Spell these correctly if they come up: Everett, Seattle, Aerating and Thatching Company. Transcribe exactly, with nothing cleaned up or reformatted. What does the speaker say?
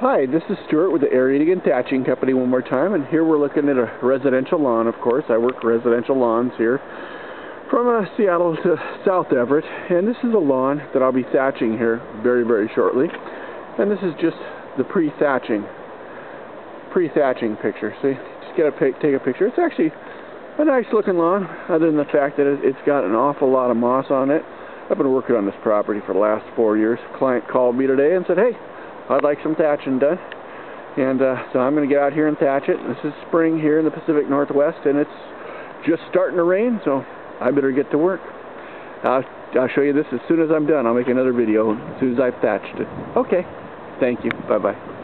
Hi, this is Stuart with the Aerating and Thatching Company one more time, and here we're looking at a residential lawn, of course. I work residential lawns here from uh, Seattle to South Everett, and this is a lawn that I'll be thatching here very, very shortly. And this is just the pre-thatching, pre-thatching picture. See, just gotta take a picture. It's actually a nice looking lawn, other than the fact that it's got an awful lot of moss on it. I've been working on this property for the last four years. A client called me today and said, hey, I'd like some thatching done, and uh, so I'm going to get out here and thatch it. This is spring here in the Pacific Northwest, and it's just starting to rain, so I better get to work. I'll, I'll show you this as soon as I'm done. I'll make another video as soon as I've thatched it. Okay, thank you. Bye-bye.